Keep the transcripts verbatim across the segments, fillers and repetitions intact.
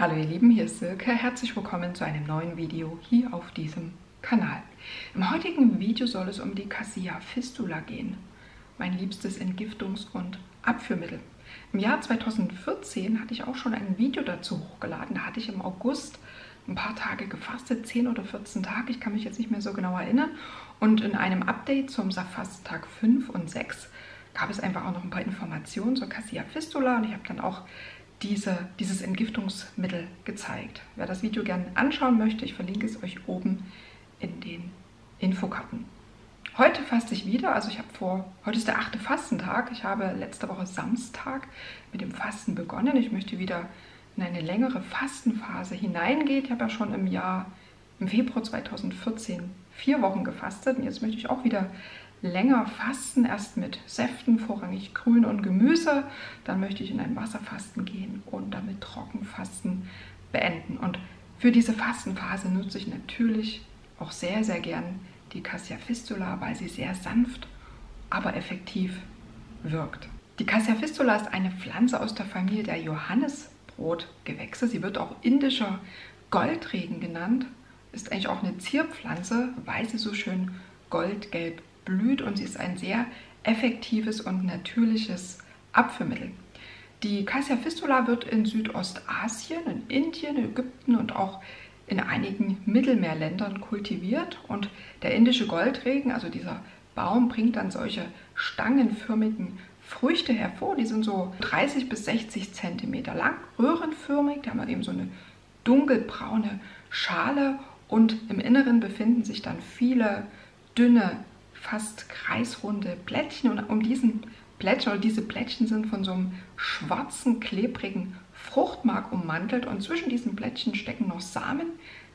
Hallo ihr Lieben, hier ist Silke. Herzlich willkommen zu einem neuen Video hier auf diesem Kanal. Im heutigen Video soll es um die Cassia Fistula gehen, mein liebstes Entgiftungs- und Abführmittel. Im Jahr zweitausendvierzehn hatte ich auch schon ein Video dazu hochgeladen. Da hatte ich im August ein paar Tage gefastet, zehn oder vierzehn Tage, ich kann mich jetzt nicht mehr so genau erinnern. Und in einem Update zum Fastentag fünf und sechs gab es einfach auch noch ein paar Informationen zur Cassia Fistula und ich habe dann auch Diese, dieses Entgiftungsmittel gezeigt. Wer das Video gerne anschauen möchte, ich verlinke es euch oben in den Infokarten. Heute faste ich wieder, also ich habe vor, heute ist der achte Fastentag, ich habe letzte Woche Samstag mit dem Fasten begonnen. Ich möchte wieder in eine längere Fastenphase hineingehen. Ich habe ja schon im Jahr, im Februar zweitausendvierzehn vier Wochen gefastet und jetzt möchte ich auch wieder länger fasten, erst mit Säften, vorrangig Grün und Gemüse. Dann möchte ich in ein Wasserfasten gehen und damit Trockenfasten beenden. Und für diese Fastenphase nutze ich natürlich auch sehr, sehr gern die Cassia Fistula, weil sie sehr sanft, aber effektiv wirkt. Die Cassia Fistula ist eine Pflanze aus der Familie der Johannesbrotgewächse. Sie wird auch indischer Goldregen genannt. Ist eigentlich auch eine Zierpflanze, weil sie so schön goldgelb blüht und sie ist ein sehr effektives und natürliches Abführmittel. Die Cassia Fistula wird in Südostasien, in Indien, Ägypten und auch in einigen Mittelmeerländern kultiviert und der indische Goldregen, also dieser Baum, bringt dann solche stangenförmigen Früchte hervor. Die sind so dreißig bis sechzig Zentimeter lang, röhrenförmig, da haben wir eben so eine dunkelbraune Schale und im Inneren befinden sich dann viele dünne, fast kreisrunde Blättchen und um diesen Blättchen oder diese Blättchen sind von so einem schwarzen, klebrigen Fruchtmark ummantelt und zwischen diesen Blättchen stecken noch Samen,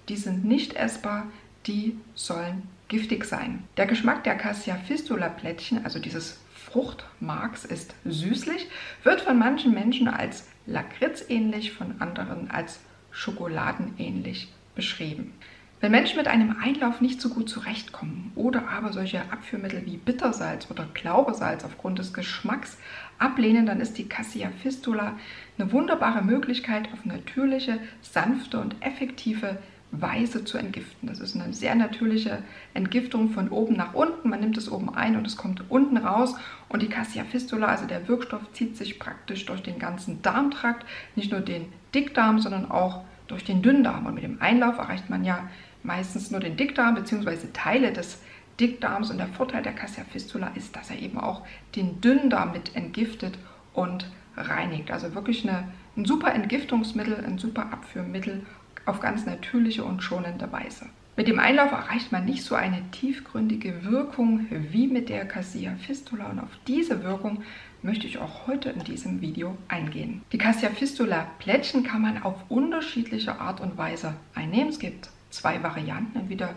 die sind nicht essbar, die sollen giftig sein. Der Geschmack der Cassia Fistula Blättchen, also dieses Fruchtmarks, ist süßlich, wird von manchen Menschen als lakritzähnlich, von anderen als schokoladenähnlich beschrieben. Wenn Menschen mit einem Einlauf nicht so gut zurechtkommen oder aber solche Abführmittel wie Bittersalz oder Glaubersalz aufgrund des Geschmacks ablehnen, dann ist die Cassia Fistula eine wunderbare Möglichkeit, auf natürliche, sanfte und effektive Weise zu entgiften. Das ist eine sehr natürliche Entgiftung von oben nach unten. Man nimmt es oben ein und es kommt unten raus und die Cassia Fistula, also der Wirkstoff, zieht sich praktisch durch den ganzen Darmtrakt, nicht nur den Dickdarm, sondern auch durch den Dünndarm. Und mit dem Einlauf erreicht man ja meistens nur den Dickdarm bzw. Teile des Dickdarms. Und der Vorteil der Cassia Fistula ist, dass er eben auch den Dünndarm mit entgiftet und reinigt. Also wirklich eine, ein super Entgiftungsmittel, ein super Abführmittel auf ganz natürliche und schonende Weise. Mit dem Einlauf erreicht man nicht so eine tiefgründige Wirkung wie mit der Cassia Fistula und auf diese Wirkung möchte ich auch heute in diesem Video eingehen. Die Cassia Fistula Plättchen kann man auf unterschiedliche Art und Weise einnehmen. Es gibt zwei Varianten. Entweder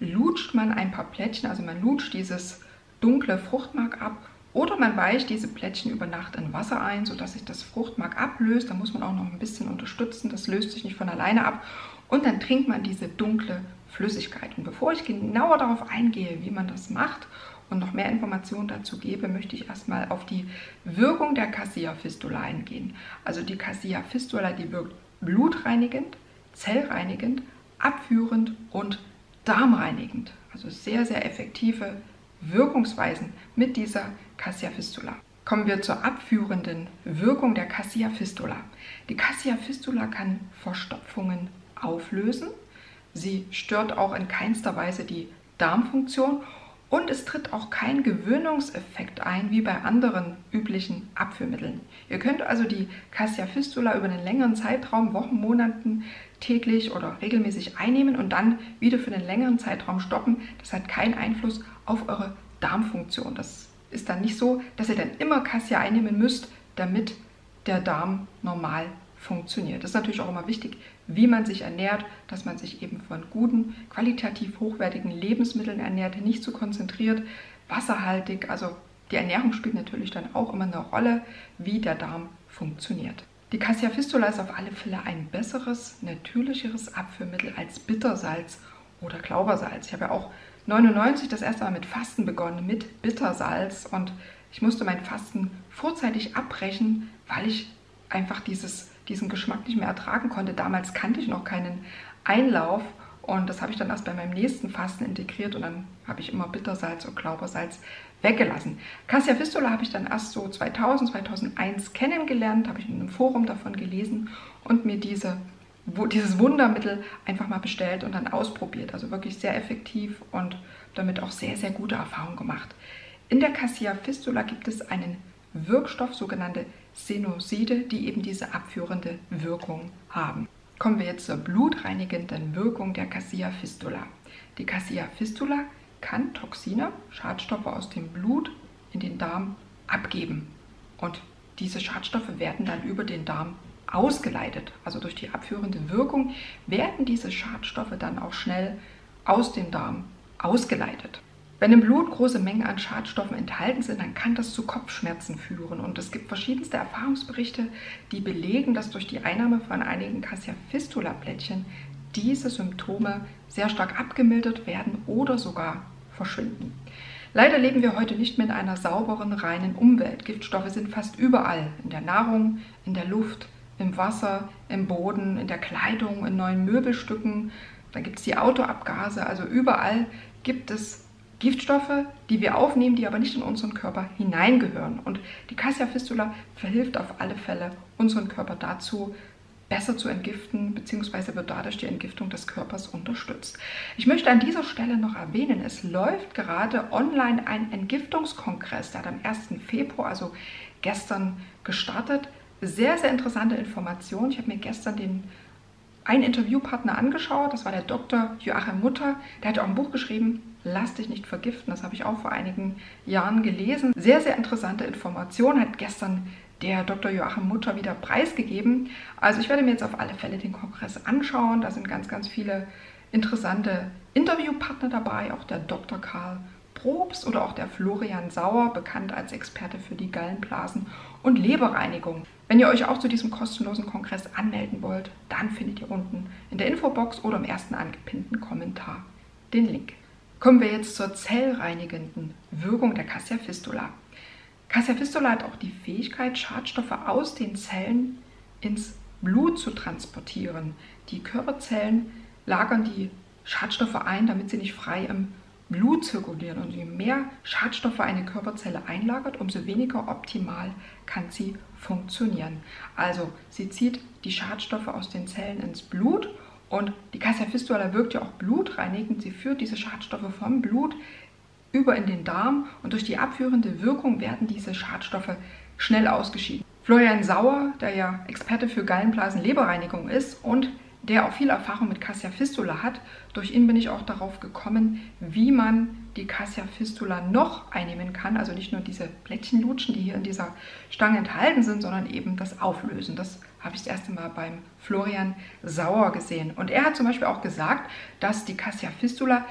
lutscht man ein paar Plättchen, also man lutscht dieses dunkle Fruchtmark ab, oder man weicht diese Plättchen über Nacht in Wasser ein, sodass sich das Fruchtmark ablöst. Da muss man auch noch ein bisschen unterstützen, das löst sich nicht von alleine ab. Und dann trinkt man diese dunkle Flüssigkeit. Und bevor ich genauer darauf eingehe, wie man das macht und noch mehr Informationen dazu gebe, möchte ich erstmal auf die Wirkung der Cassia Fistula eingehen. Also die Cassia Fistula, die wirkt blutreinigend, zellreinigend, abführend und darmreinigend. Also sehr, sehr effektive Wirkungsweisen mit dieser Cassia Fistula. Kommen wir zur abführenden Wirkung der Cassia Fistula. Die Cassia Fistula kann Verstopfungen auflösen. Sie stört auch in keinster Weise die Darmfunktion und es tritt auch kein Gewöhnungseffekt ein, wie bei anderen üblichen Abführmitteln. Ihr könnt also die Cassia Fistula über einen längeren Zeitraum, Wochen, Monaten, täglich oder regelmäßig einnehmen und dann wieder für einen längeren Zeitraum stoppen. Das hat keinen Einfluss auf eure Darmfunktion. Das ist dann nicht so, dass ihr dann immer Cassia einnehmen müsst, damit der Darm normal funktioniert. Das ist natürlich auch immer wichtig, wie man sich ernährt, dass man sich eben von guten, qualitativ hochwertigen Lebensmitteln ernährt, nicht zu konzentriert, wasserhaltig. Also die Ernährung spielt natürlich dann auch immer eine Rolle, wie der Darm funktioniert. Die Cassia Fistula ist auf alle Fälle ein besseres, natürlicheres Abführmittel als Bittersalz oder Glaubersalz. Ich habe ja auch neunundneunzig das erste Mal mit Fasten begonnen, mit Bittersalz und ich musste mein Fasten vorzeitig abbrechen, weil ich einfach dieses diesen Geschmack nicht mehr ertragen konnte. Damals kannte ich noch keinen Einlauf und das habe ich dann erst bei meinem nächsten Fasten integriert und dann habe ich immer Bittersalz und Glaubersalz weggelassen. Cassia Fistula habe ich dann erst so zweitausend, zweitausendeins kennengelernt, habe ich in einem Forum davon gelesen und mir diese, wo, dieses Wundermittel einfach mal bestellt und dann ausprobiert. Also wirklich sehr effektiv und damit auch sehr, sehr gute Erfahrungen gemacht. In der Cassia Fistula gibt es einen Wirkstoff, sogenannte Senoside, die eben diese abführende Wirkung haben. Kommen wir jetzt zur blutreinigenden Wirkung der Cassia Fistula. Die Cassia Fistula kann Toxine, Schadstoffe aus dem Blut in den Darm abgeben. Und diese Schadstoffe werden dann über den Darm ausgeleitet. Also durch die abführende Wirkung werden diese Schadstoffe dann auch schnell aus dem Darm ausgeleitet. Wenn im Blut große Mengen an Schadstoffen enthalten sind, dann kann das zu Kopfschmerzen führen. Und es gibt verschiedenste Erfahrungsberichte, die belegen, dass durch die Einnahme von einigen Cassia Fistula Blättchen diese Symptome sehr stark abgemildert werden oder sogar verschwinden. Leider leben wir heute nicht mehr in einer sauberen, reinen Umwelt. Giftstoffe sind fast überall, in der Nahrung, in der Luft, im Wasser, im Boden, in der Kleidung, in neuen Möbelstücken. Dann gibt es die Autoabgase, also überall gibt es Giftstoffe, die wir aufnehmen, die aber nicht in unseren Körper hineingehören. Und die Cassia Fistula verhilft auf alle Fälle unseren Körper dazu, besser zu entgiften, beziehungsweise wird dadurch die Entgiftung des Körpers unterstützt. Ich möchte an dieser Stelle noch erwähnen, es läuft gerade online ein Entgiftungskongress, der hat am ersten Februar, also gestern, gestartet. Sehr, sehr interessante Informationen. Ich habe mir gestern den einen Interviewpartner angeschaut, das war der Doktor Joachim Mutter, der hat auch ein Buch geschrieben, Lass dich nicht vergiften, das habe ich auch vor einigen Jahren gelesen. Sehr, sehr interessante Information hat gestern der Doktor Joachim Mutter wieder preisgegeben. Also ich werde mir jetzt auf alle Fälle den Kongress anschauen, da sind ganz, ganz viele interessante Interviewpartner dabei, auch der Doktor Karl Probst oder auch der Florian Sauer, bekannt als Experte für die Gallenblasen- und Leberreinigung. Wenn ihr euch auch zu diesem kostenlosen Kongress anmelden wollt, dann findet ihr unten in der Infobox oder im ersten angepinnten Kommentar den Link. Kommen wir jetzt zur zellreinigenden Wirkung der Cassia Fistula. Cassia Fistula hat auch die Fähigkeit, Schadstoffe aus den Zellen ins Blut zu transportieren. Die Körperzellen lagern die Schadstoffe ein, damit sie nicht frei im Blut zirkulieren. Und je mehr Schadstoffe eine Körperzelle einlagert, umso weniger optimal kann sie funktionieren. Also sie zieht die Schadstoffe aus den Zellen ins Blut und die Cassia Fistula wirkt ja auch blutreinigend. Sie führt diese Schadstoffe vom Blut über in den Darm und durch die abführende Wirkung werden diese Schadstoffe schnell ausgeschieden. Florian Sauer, der ja Experte für Gallenblasen-Leberreinigung ist und der auch viel Erfahrung mit Cassia Fistula hat. Durch ihn bin ich auch darauf gekommen, wie man die Cassia Fistula noch einnehmen kann. Also nicht nur diese Blättchenlutschen, die hier in dieser Stange enthalten sind, sondern eben das Auflösen. Das habe ich das erste Mal beim Florian Sauer gesehen. Und er hat zum Beispiel auch gesagt, dass die Cassia Fistula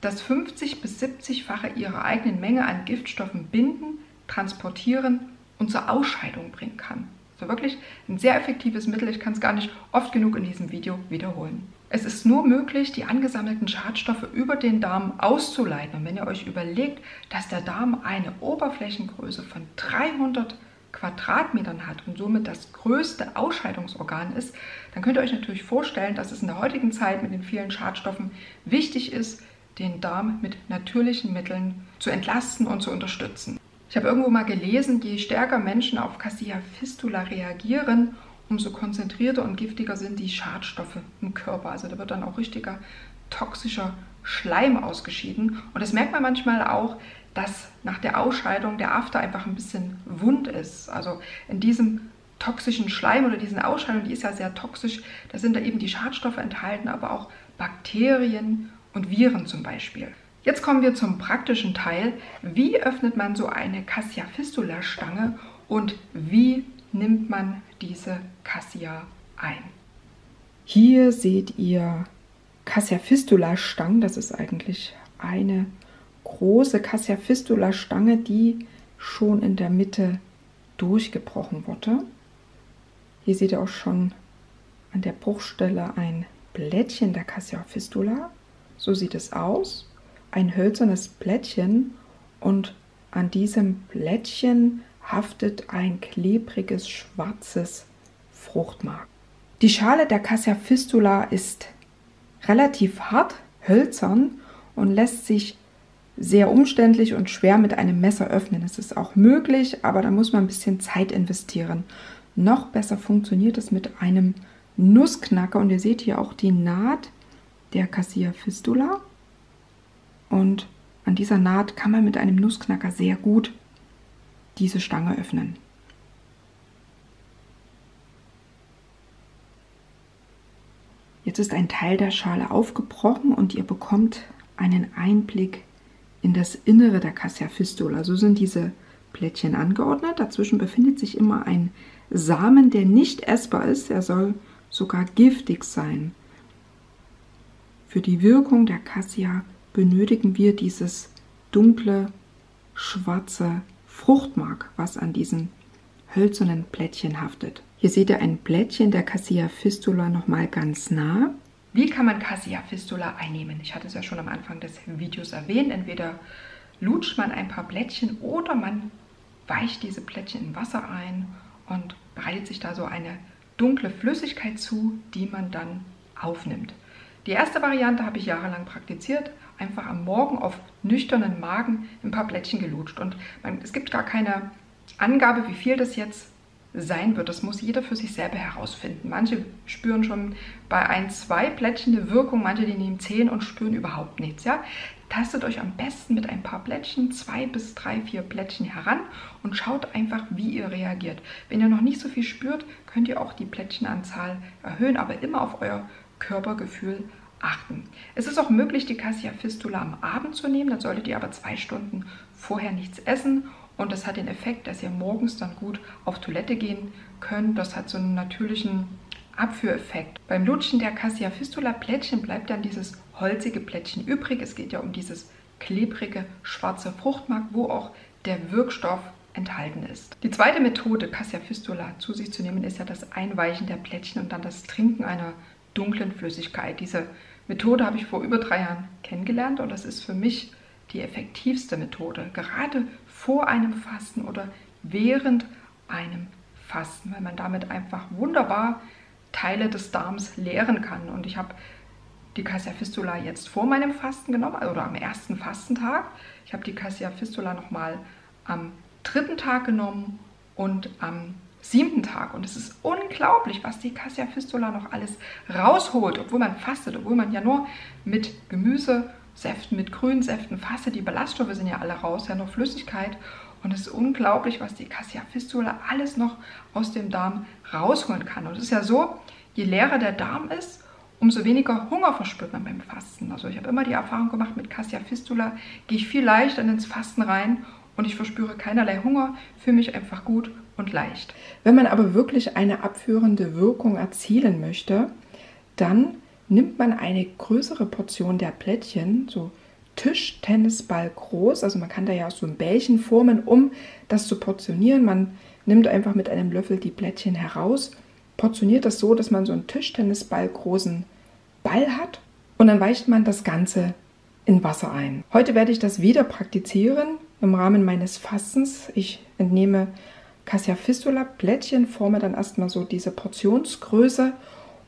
das fünfzig- bis siebzigfache ihrer eigenen Menge an Giftstoffen binden, transportieren und zur Ausscheidung bringen kann. Also wirklich ein sehr effektives Mittel, ich kann es gar nicht oft genug in diesem Video wiederholen. Es ist nur möglich, die angesammelten Schadstoffe über den Darm auszuleiten. Und wenn ihr euch überlegt, dass der Darm eine Oberflächengröße von dreihundert Quadratmetern hat und somit das größte Ausscheidungsorgan ist, dann könnt ihr euch natürlich vorstellen, dass es in der heutigen Zeit mit den vielen Schadstoffen wichtig ist, den Darm mit natürlichen Mitteln zu entlasten und zu unterstützen. Ich habe irgendwo mal gelesen, je stärker Menschen auf Cassia Fistula reagieren, umso konzentrierter und giftiger sind die Schadstoffe im Körper. Also da wird dann auch richtiger toxischer Schleim ausgeschieden. Und das merkt man manchmal auch, dass nach der Ausscheidung der After einfach ein bisschen wund ist. Also in diesem toxischen Schleim oder diesen Ausscheidung, die ist ja sehr toxisch, da sind da eben die Schadstoffe enthalten, aber auch Bakterien und Viren zum Beispiel. Jetzt kommen wir zum praktischen Teil. Wie öffnet man so eine Cassia Fistula Stange und wie nimmt man diese Cassia ein? Hier seht ihr Cassia Fistula Stangen. Das ist eigentlich eine große Cassia Fistula Stange, die schon in der Mitte durchgebrochen wurde. Hier seht ihr auch schon an der Bruchstelle ein Blättchen der Cassia Fistula. So sieht es aus. Ein hölzernes Blättchen und an diesem Blättchen haftet ein klebriges schwarzes Fruchtmark. Die Schale der Cassia Fistula ist relativ hart, hölzern und lässt sich sehr umständlich und schwer mit einem Messer öffnen. Es ist auch möglich, aber da muss man ein bisschen Zeit investieren. Noch besser funktioniert es mit einem Nussknacker und ihr seht hier auch die Naht der Cassia Fistula und an dieser Naht kann man mit einem Nussknacker sehr gut diese Stange öffnen. Jetzt ist ein Teil der Schale aufgebrochen und ihr bekommt einen Einblick in das Innere der Cassia Fistula. So sind diese Plättchen angeordnet. Dazwischen befindet sich immer ein Samen, der nicht essbar ist. Er soll sogar giftig sein. Für die Wirkung der Cassia benötigen wir dieses dunkle, schwarze Fruchtmark, was an diesen hölzernen Plättchen haftet. Hier seht ihr ein Blättchen der Cassia Fistula nochmal ganz nah. Wie kann man Cassia Fistula einnehmen? Ich hatte es ja schon am Anfang des Videos erwähnt. Entweder lutscht man ein paar Blättchen oder man weicht diese Blättchen in Wasser ein und bereitet sich da so eine dunkle Flüssigkeit zu, die man dann aufnimmt. Die erste Variante habe ich jahrelang praktiziert, einfach am Morgen auf nüchternen Magen ein paar Blättchen gelutscht. Und man, es gibt gar keine Angabe, wie viel das jetzt sein wird. Das muss jeder für sich selber herausfinden. Manche spüren schon bei ein, zwei Blättchen eine Wirkung, manche die nehmen zehn und spüren überhaupt nichts. Ja? Tastet euch am besten mit ein paar Blättchen, zwei bis drei, vier Blättchen heran und schaut einfach, wie ihr reagiert. Wenn ihr noch nicht so viel spürt, könnt ihr auch die Blättchenanzahl erhöhen, aber immer auf euer Körpergefühl achten. Es ist auch möglich, die Cassia Fistula am Abend zu nehmen, dann solltet ihr aber zwei Stunden vorher nichts essen. Und das hat den Effekt, dass ihr morgens dann gut auf Toilette gehen könnt. Das hat so einen natürlichen Abführeffekt. Beim Lutschen der Cassia Fistula Plättchen bleibt dann dieses holzige Plättchen übrig. Es geht ja um dieses klebrige schwarze Fruchtmark, wo auch der Wirkstoff enthalten ist. Die zweite Methode, Cassia Fistula zu sich zu nehmen, ist ja das Einweichen der Plättchen und dann das Trinken einer dunklen Flüssigkeit. Diese Methode habe ich vor über drei Jahren kennengelernt und das ist für mich die effektivste Methode, gerade vor einem Fasten oder während einem Fasten, weil man damit einfach wunderbar Teile des Darms leeren kann. Und ich habe die Cassia Fistula jetzt vor meinem Fasten genommen, oder am ersten Fastentag. Ich habe die Cassia Fistula nochmal am dritten Tag genommen und am siebten Tag. Und es ist unglaublich, was die Cassia Fistula noch alles rausholt, obwohl man fastet, obwohl man ja nur mit Gemüse Säften, mit Grünsäften, Fasse, die Ballaststoffe sind ja alle raus, ja noch Flüssigkeit. Und es ist unglaublich, was die Cassia Fistula alles noch aus dem Darm rausholen kann. Und es ist ja so, je leerer der Darm ist, umso weniger Hunger verspürt man beim Fasten. Also ich habe immer die Erfahrung gemacht, mit Cassia Fistula gehe ich viel leichter ins Fasten rein und ich verspüre keinerlei Hunger, fühle mich einfach gut und leicht. Wenn man aber wirklich eine abführende Wirkung erzielen möchte, dann nimmt man eine größere Portion der Plättchen, so Tischtennisball groß, also man kann da ja so ein Bällchen formen, um das zu portionieren. Man nimmt einfach mit einem Löffel die Plättchen heraus, portioniert das so, dass man so einen Tischtennisball großen Ball hat und dann weicht man das Ganze in Wasser ein. Heute werde ich das wieder praktizieren im Rahmen meines Fastens. Ich entnehme Cassia Fistula Plättchen, forme dann erstmal so diese Portionsgröße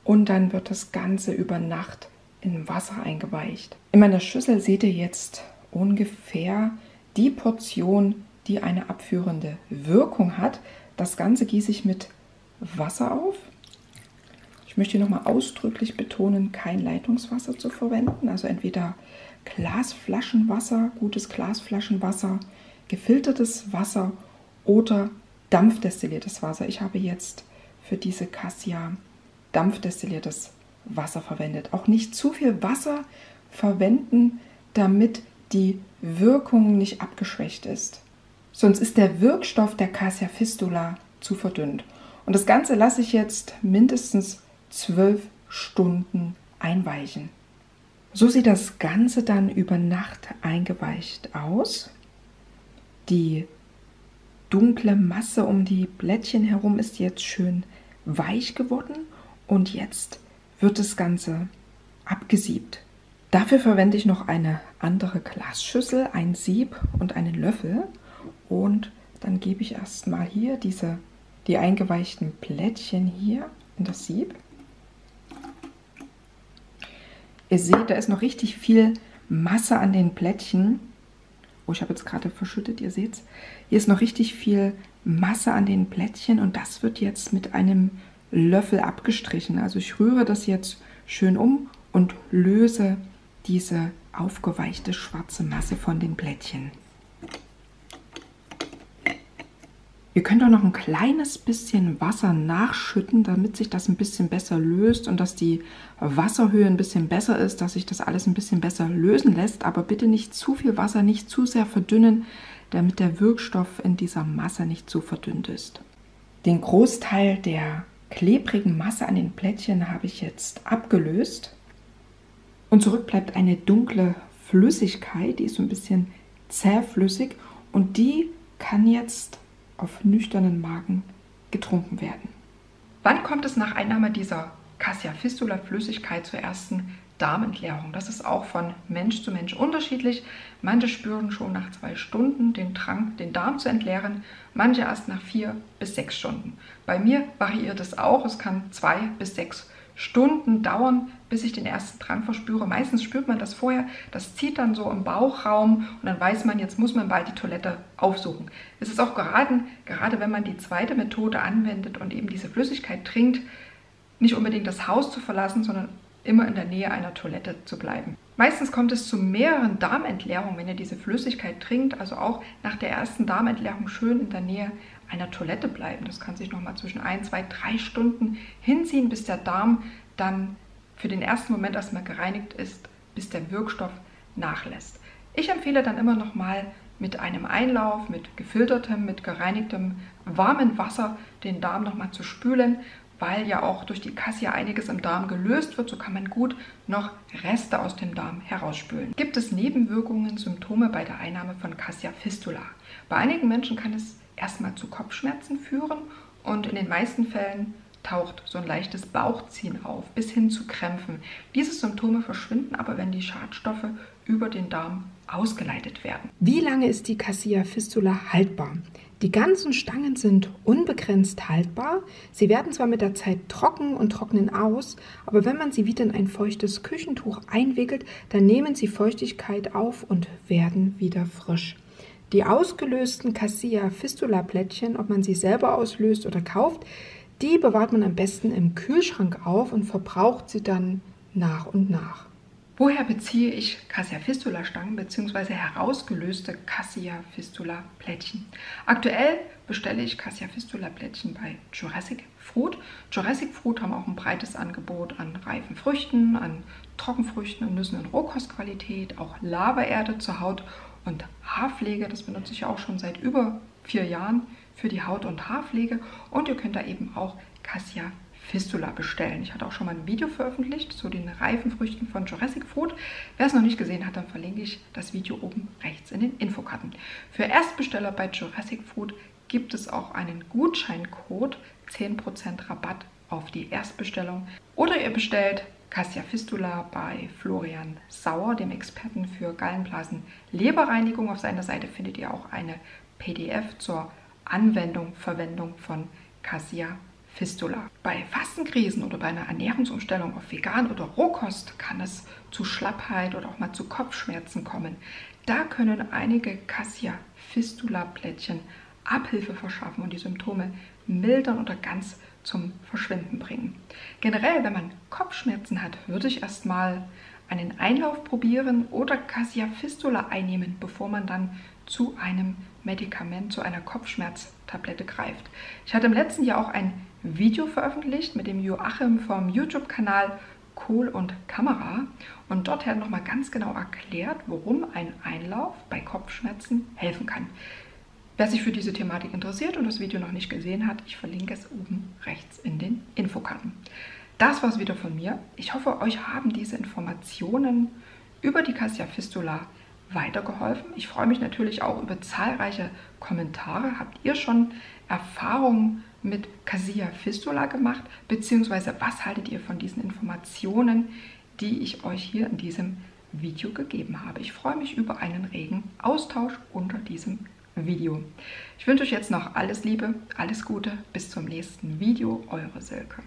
und dann wird das Ganze über Nacht in Wasser eingeweicht. In meiner Schüssel seht ihr jetzt ungefähr die Portion, die eine abführende Wirkung hat. Das Ganze gieße ich mit Wasser auf. Ich möchte hier nochmal ausdrücklich betonen, kein Leitungswasser zu verwenden. Also entweder Glasflaschenwasser, gutes Glasflaschenwasser, gefiltertes Wasser oder dampfdestilliertes Wasser. Ich habe jetzt für diese Cassia dampfdestilliertes Wasser verwendet. Auch nicht zu viel Wasser verwenden, damit die Wirkung nicht abgeschwächt ist. Sonst ist der Wirkstoff der Cassia Fistula zu verdünnt. Und das Ganze lasse ich jetzt mindestens zwölf Stunden einweichen. So sieht das Ganze dann über Nacht eingeweicht aus. Die dunkle Masse um die Blättchen herum ist jetzt schön weich geworden. Und jetzt wird das Ganze abgesiebt. Dafür verwende ich noch eine andere Glasschüssel, ein Sieb und einen Löffel. Und dann gebe ich erstmal hier diese die eingeweichten Blättchen hier in das Sieb. Ihr seht, da ist noch richtig viel Masse an den Blättchen. Oh, ich habe jetzt gerade verschüttet, ihr seht es. Hier ist noch richtig viel Masse an den Blättchen und das wird jetzt mit einem Löffel abgestrichen. Also ich rühre das jetzt schön um und löse diese aufgeweichte schwarze Masse von den Blättchen. Ihr könnt auch noch ein kleines bisschen Wasser nachschütten, damit sich das ein bisschen besser löst und dass die Wasserhöhe ein bisschen besser ist, dass sich das alles ein bisschen besser lösen lässt. Aber bitte nicht zu viel Wasser, nicht zu sehr verdünnen, damit der Wirkstoff in dieser Masse nicht zu verdünnt ist. Den Großteil der klebrigen Masse an den Plättchen habe ich jetzt abgelöst. Und zurück bleibt eine dunkle Flüssigkeit, die ist so ein bisschen zähflüssig und die kann jetzt auf nüchternen Magen getrunken werden. Wann kommt es nach Einnahme dieser Cassia Fistula Flüssigkeit zur ersten Darmentleerung? Das ist auch von Mensch zu Mensch unterschiedlich. Manche spüren schon nach zwei Stunden den Drang, den Darm zu entleeren, manche erst nach vier bis sechs Stunden. Bei mir variiert es auch, es kann zwei bis sechs Stunden dauern, bis ich den ersten Drang verspüre. Meistens spürt man das vorher, das zieht dann so im Bauchraum und dann weiß man, jetzt muss man bald die Toilette aufsuchen. Es ist auch geraten, gerade wenn man die zweite Methode anwendet und eben diese Flüssigkeit trinkt, nicht unbedingt das Haus zu verlassen, sondern immer in der Nähe einer Toilette zu bleiben. Meistens kommt es zu mehreren Darmentleerungen, wenn ihr diese Flüssigkeit trinkt, also auch nach der ersten Darmentleerung schön in der Nähe einer Toilette bleiben. Das kann sich nochmal zwischen ein, zwei, drei Stunden hinziehen, bis der Darm dann für den ersten Moment erstmal gereinigt ist, bis der Wirkstoff nachlässt. Ich empfehle dann immer nochmal mit einem Einlauf, mit gefiltertem, mit gereinigtem, warmen Wasser den Darm nochmal zu spülen, weil ja auch durch die Cassia einiges im Darm gelöst wird, so kann man gut noch Reste aus dem Darm herausspülen. Gibt es Nebenwirkungen, Symptome bei der Einnahme von Cassia Fistula? Bei einigen Menschen kann es erstmal zu Kopfschmerzen führen und in den meisten Fällen taucht so ein leichtes Bauchziehen auf, bis hin zu Krämpfen. Diese Symptome verschwinden aber, wenn die Schadstoffe über den Darm ausgeleitet werden. Wie lange ist die Cassia Fistula haltbar? Die ganzen Stangen sind unbegrenzt haltbar. Sie werden zwar mit der Zeit trocken und trocknen aus, aber wenn man sie wieder in ein feuchtes Küchentuch einwickelt, dann nehmen sie Feuchtigkeit auf und werden wieder frisch. Die ausgelösten Cassia Fistula Blättchen, ob man sie selber auslöst oder kauft, die bewahrt man am besten im Kühlschrank auf und verbraucht sie dann nach und nach. Woher beziehe ich Cassia Fistula Stangen bzw. herausgelöste Cassia Fistula Blättchen? Aktuell bestelle ich Cassia Fistula Blättchen bei Jurassic Fruit. Jurassic Fruit haben auch ein breites Angebot an reifen Früchten, an Trockenfrüchten und Nüssen in Rohkostqualität, auch Lavaerde zur Haut und Haarpflege. Das benutze ich auch schon seit über vier Jahren für die Haut- und Haarpflege und ihr könnt da eben auch Cassia Fistula bestellen. Ich hatte auch schon mal ein Video veröffentlicht zu den reifen Früchten von Jurassic Fruit. Wer es noch nicht gesehen hat, dann verlinke ich das Video oben rechts in den Infokarten. Für Erstbesteller bei Jurassic Fruit gibt es auch einen Gutscheincode, zehn Prozent Rabatt auf die Erstbestellung. Oder ihr bestellt Cassia Fistula bei Florian Sauer, dem Experten für Gallenblasen-Leberreinigung. Auf seiner Seite findet ihr auch eine P D F zur Anwendung, Verwendung von Cassia Fistula. Bei Fastenkrisen oder bei einer Ernährungsumstellung auf Vegan oder Rohkost kann es zu Schlappheit oder auch mal zu Kopfschmerzen kommen. Da können einige Cassia Fistula Blättchen Abhilfe verschaffen und die Symptome mildern oder ganz zum Verschwinden bringen. Generell, wenn man Kopfschmerzen hat, würde ich erstmal einen Einlauf probieren oder Cassia Fistula einnehmen, bevor man dann zu einem Medikament, zu einer Kopfschmerztablette greift. Ich hatte im letzten Jahr auch ein Video veröffentlicht mit dem Joachim vom YouTube-Kanal Kohl und Kamera und dort hat er nochmal ganz genau erklärt, warum ein Einlauf bei Kopfschmerzen helfen kann. Wer sich für diese Thematik interessiert und das Video noch nicht gesehen hat, ich verlinke es oben rechts in den Infokarten. Das war es wieder von mir. Ich hoffe, euch haben diese Informationen über die Cassia Fistula weitergeholfen. Ich freue mich natürlich auch über zahlreiche Kommentare. Habt ihr schon Erfahrungen mit Cassia Fistula gemacht? Beziehungsweise was haltet ihr von diesen Informationen, die ich euch hier in diesem Video gegeben habe? Ich freue mich über einen regen Austausch unter diesem Video. Video. Ich wünsche euch jetzt noch alles Liebe, alles Gute, bis zum nächsten Video, eure Silke.